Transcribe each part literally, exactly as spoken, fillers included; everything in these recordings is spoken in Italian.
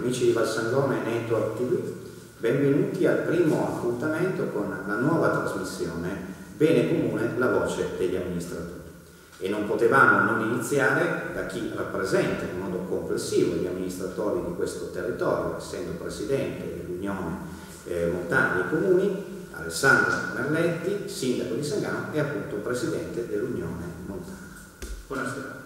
Amici di ValSangone Network tivù, benvenuti al primo appuntamento con la nuova trasmissione Bene comune, la voce degli amministratori. E non potevamo non iniziare da chi rappresenta in modo complessivo gli amministratori di questo territorio, essendo presidente dell'Unione eh, Montani dei Comuni, Alessandro Merletti, sindaco di Sangano e appunto presidente dell'Unione Montani. Buonasera.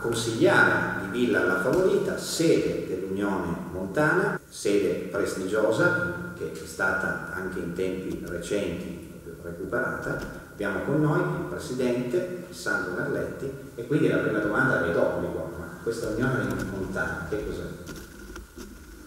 Consigliare di Villa Favorita, sede dell'Unione Montana, sede prestigiosa che è stata anche in tempi recenti recuperata. Abbiamo con noi il presidente Alessandro Merletti e quindi la prima domanda è d'obbligo, ma questa Unione Montana che cos'è?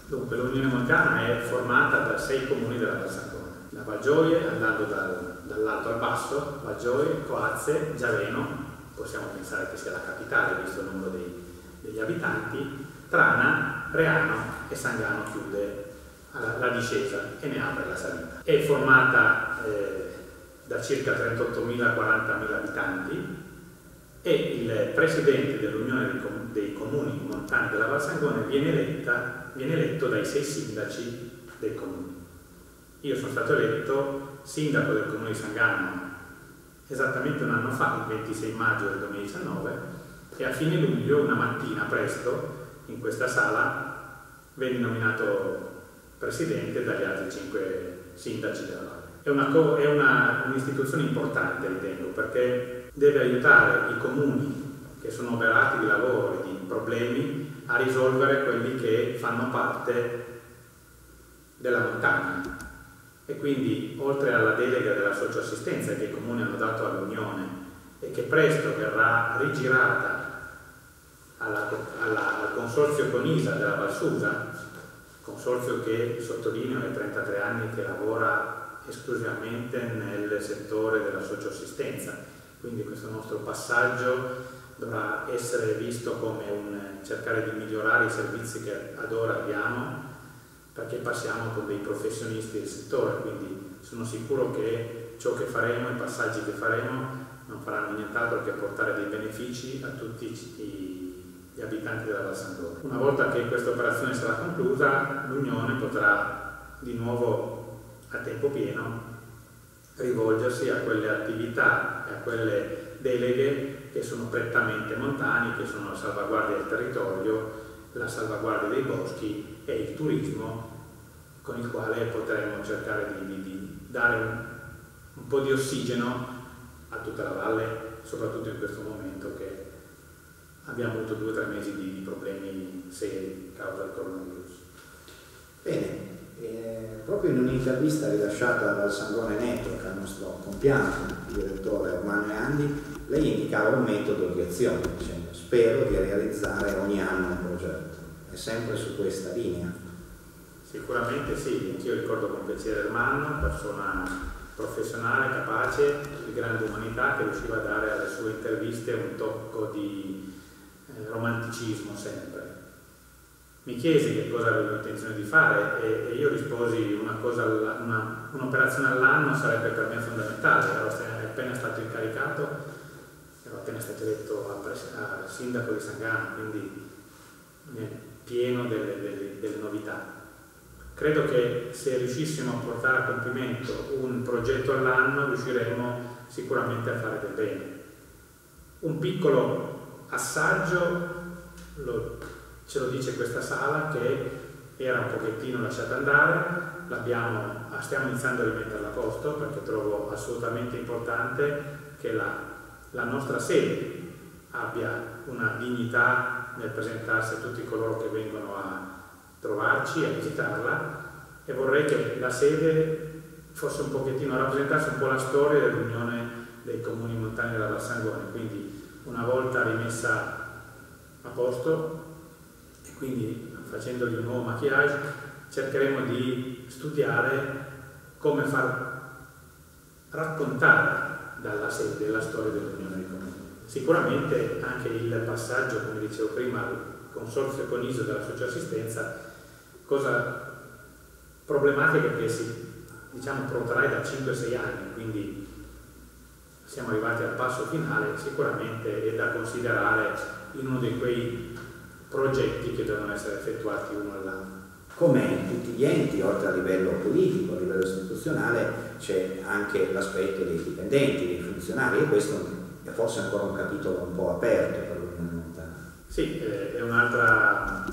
Dunque l'Unione Montana è formata da sei comuni della Valsangone, la Baggiolie andando dal, dall'alto al basso, Baggiolie, Coazze, Giaveno, possiamo pensare che sia la capitale visto il numero dei, degli abitanti, Trana, Reano e Sangano chiude alla, la discesa e ne apre la salita. È formata eh, da circa trentottomila quarantamila abitanti e il presidente dell'Unione dei Comuni Montani della Valsangone viene, eletta, viene eletto dai sei sindaci dei comuni. Io sono stato eletto sindaco del comune di Sangano esattamente un anno fa, il ventisei maggio del duemiladiciannove, e a fine luglio, una mattina presto, in questa sala, venne nominato presidente dagli altri cinque sindaci della Valle. È un'istituzione un importante, ritengo, perché deve aiutare i comuni che sono oberati di lavoro e di problemi a risolvere quelli che fanno parte della montagna. E quindi, oltre alla delega della socioassistenza che i comuni hanno dato all'Unione e che presto verrà rigirata alla, alla, al Consorzio Conisa della Valsusa, consorzio che, sottolineo, è trentatré anni che lavora esclusivamente nel settore della socioassistenza, quindi questo nostro passaggio dovrà essere visto come un cercare di migliorare i servizi che ad ora abbiamo, perché passiamo con dei professionisti del settore, quindi sono sicuro che ciò che faremo, i passaggi che faremo, non faranno nient'altro che portare dei benefici a tutti gli abitanti della Valsangone. Una volta che questa operazione sarà conclusa, l'Unione potrà di nuovo a tempo pieno rivolgersi a quelle attività e a quelle deleghe che sono prettamente montani, che sono la salvaguardia del territorio, la salvaguardia dei boschi e il turismo, con il quale potremo cercare di, di, di dare un, un po' di ossigeno a tutta la valle, soprattutto in questo momento che abbiamo avuto due o tre mesi di, di problemi seri a causa del coronavirus. Bene, eh, proprio in un'intervista rilasciata dal Valsangone Network al nostro compianto, il direttore Ermanno e Andi, lei indicava un metodo di azione dicendo: spero di realizzare ogni anno un progetto. È sempre su questa linea? Sicuramente sì, anch'io ricordo con piacere Ermanno, persona professionale, capace, di grande umanità, che riusciva a dare alle sue interviste un tocco di eh, romanticismo sempre. Mi chiese che cosa avevo intenzione di fare e, e io risposi: un'operazione all all'anno sarebbe per me fondamentale, ero appena stato incaricato. Appena stato eletto al sindaco di Sangano, quindi è pieno delle, delle, delle novità. Credo che se riuscissimo a portare a compimento un progetto all'anno riusciremmo sicuramente a fare del bene. Un piccolo assaggio lo, ce lo dice questa sala che era un pochettino lasciata andare, stiamo iniziando a rimetterla a posto perché trovo assolutamente importante che la la nostra sede abbia una dignità nel presentarsi a tutti coloro che vengono a trovarci, a visitarla, e vorrei che la sede fosse un pochettino, rappresentasse un po' la storia dell'Unione dei Comuni Montani della Valsangone, quindi una volta rimessa a posto e quindi facendogli un nuovo maquillage cercheremo di studiare come far raccontare dalla sede della storia dell'Unione dei Comuni. Sicuramente anche il passaggio, come dicevo prima, al Consorzio Conisa della socioassistenza, cosa problematica che si diciamo, protrae da cinque a sei anni, quindi siamo arrivati al passo finale, sicuramente è da considerare in uno di quei progetti che devono essere effettuati uno all'anno. Come in tutti gli enti, oltre a livello politico, a livello istituzionale, c'è anche l'aspetto dei dipendenti, dei funzionari, e questo è forse ancora un capitolo un po' aperto per l'Unione Montana. Sì, è un'altra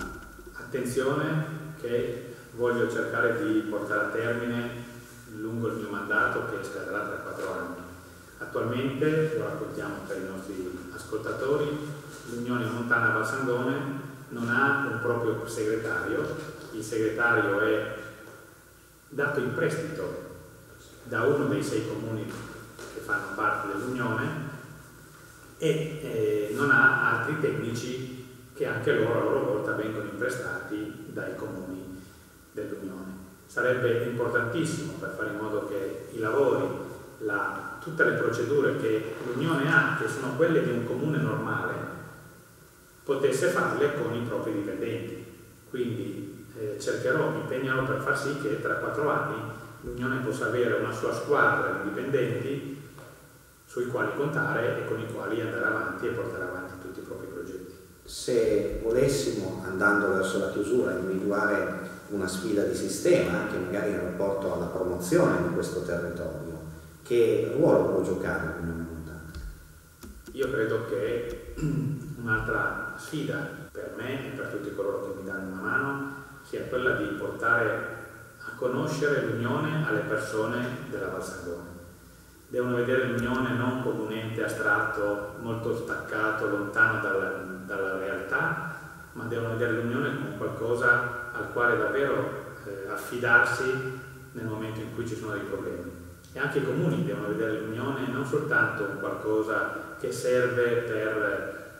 attenzione che voglio cercare di portare a termine lungo il mio mandato, che scadrà tra quattro anni. Attualmente, lo raccontiamo per i nostri ascoltatori, l'Unione Montana Valsangone non ha un proprio segretario. Il segretario è dato in prestito da uno dei sei comuni che fanno parte dell'Unione e eh, non ha altri tecnici che anche loro a loro volta vengono imprestati dai comuni dell'Unione. Sarebbe importantissimo per fare in modo che i lavori, la, tutte le procedure che l'Unione ha, che sono quelle di un comune normale, potesse farle con i propri dipendenti. Quindi, cercherò, mi impegnerò per far sì che tra quattro anni l'Unione possa avere una sua squadra di dipendenti sui quali contare e con i quali andare avanti e portare avanti tutti i propri progetti. Se volessimo, andando verso la chiusura, individuare una sfida di sistema, anche magari in rapporto alla promozione di questo territorio, che ruolo può giocare l'Unione Montana? Io credo che un'altra sfida per me e per tutti coloro che mi danno una mano sia quella di portare a conoscere l'Unione alle persone della Valsangone. Devono vedere l'Unione non come un ente astratto, molto staccato, lontano dalla, dalla realtà, ma devono vedere l'Unione come qualcosa al quale davvero eh, affidarsi nel momento in cui ci sono dei problemi. E anche i comuni devono vedere l'Unione non soltanto come qualcosa che serve per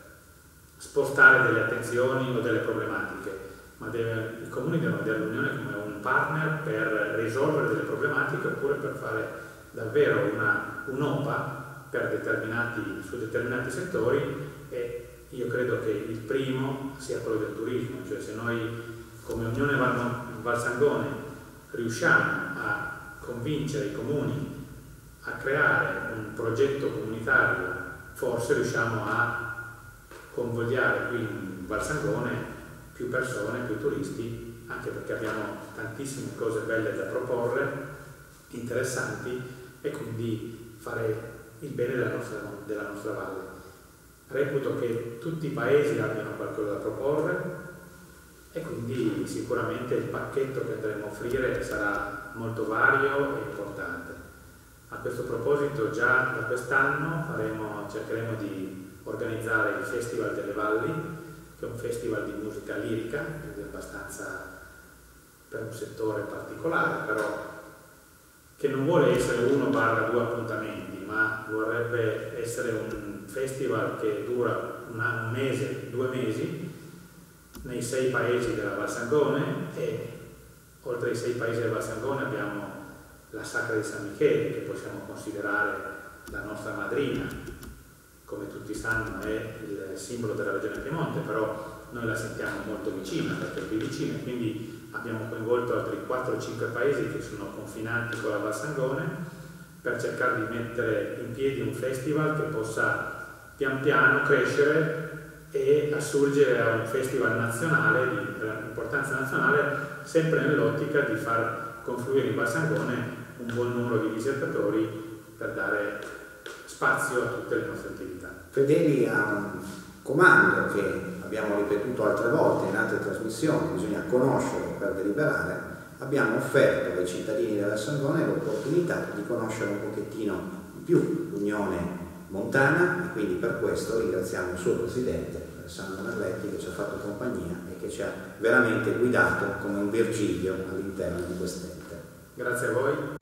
spostare delle attenzioni o delle problematiche, ma deve, i comuni devono vedere l'Unione come un partner per risolvere delle problematiche oppure per fare davvero un'OPA per determinati, su determinati settori, e io credo che il primo sia quello del turismo, cioè se noi come Unione Valsangone riusciamo a convincere i comuni a creare un progetto comunitario, forse riusciamo a convogliare qui in Valsangone più persone, più turisti, anche perché abbiamo tantissime cose belle da proporre, interessanti, e quindi fare il bene della nostra, della nostra valle. Reputo che tutti i paesi abbiano qualcosa da proporre e quindi sicuramente il pacchetto che andremo a offrire sarà molto vario e importante. A questo proposito già da quest'anno faremo, cercheremo di organizzare il Festival delle Valli, che è un festival di musica lirica, quindi abbastanza per un settore particolare, però che non vuole essere uno barra due appuntamenti, ma vorrebbe essere un festival che dura un mese, due mesi, nei sei paesi della Valsangone, e oltre ai sei paesi della Valsangone abbiamo la Sacra di San Michele, che possiamo considerare la nostra madrina. Come tutti sanno è il simbolo della regione Piemonte, però noi la sentiamo molto vicina, perché è più vicina, quindi abbiamo coinvolto altri quattro o cinque paesi che sono confinanti con la Valsangone per cercare di mettere in piedi un festival che possa pian piano crescere e assurgere a un festival nazionale, di importanza nazionale, sempre nell'ottica di far confluire in Valsangone un buon numero di visitatori per dare spazio a tutte le nostre attività. Fedeli ha un comando che abbiamo ripetuto altre volte in altre trasmissioni, bisogna conoscere per deliberare. Abbiamo offerto ai cittadini della Valsangone l'opportunità di conoscere un pochettino di più l'Unione Montana, e quindi per questo ringraziamo il suo presidente Alessandro Merletti, che ci ha fatto compagnia e che ci ha veramente guidato come un Virgilio all'interno di quest'ente. Grazie a voi.